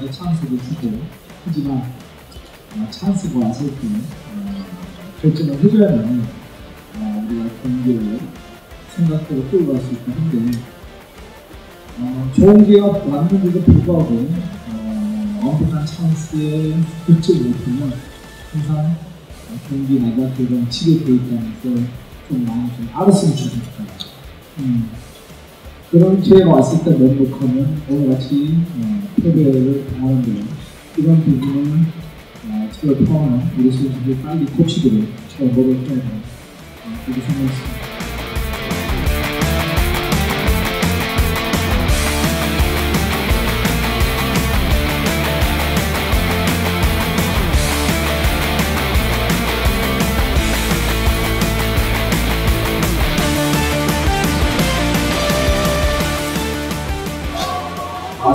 다양하게 찬스를 주고 하지만 찬스가 왔을 때 결정을 해줘야만 우리가 경기를 생각대로 끌어갈 수 있긴 한데 좋은 기회가 왔는데도 불구하고 엄격한 찬스에 붙지 못하면 항상 경기 나갈 때 좀 지게 되어 있다면서 좀 많이 좀 알았으면 좋겠다. 그런 기회가 왔을 때 면목하면 오늘같이 패배를 당하는데 이런 부분은 제가 포함한 우리 선수들이 빨리 고치도록 잘 먹을 때는 그렇게 생각했습니다.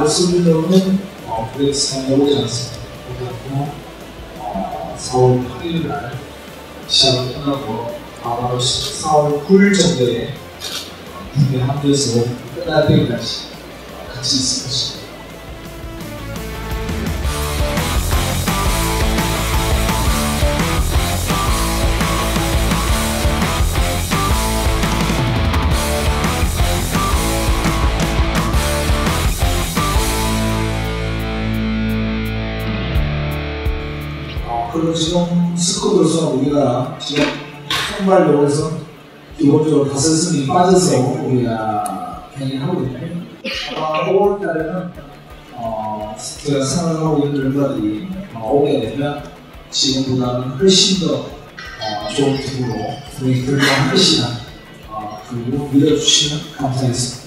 말씀드리면 브렉스가 오지 않습니다. 그래서 4월 8일 날 시합을 끝나고 바로 4월 9일 정도에 군대 합류해서 끝날 때까지 같이 있을 것입니다. 그리고 지금 스쿼드로서 우리가 지금 선발력에서 기본적으로 5승이 빠져서 우리가 경기하고 있는데 5월달에는 제가 생각하고 있는 멤버들이 오게 되면 지금보다는 훨씬 더 좋은 팀으로 우리 들과 훨씬 그리고 믿어주시면 감사하겠습니다.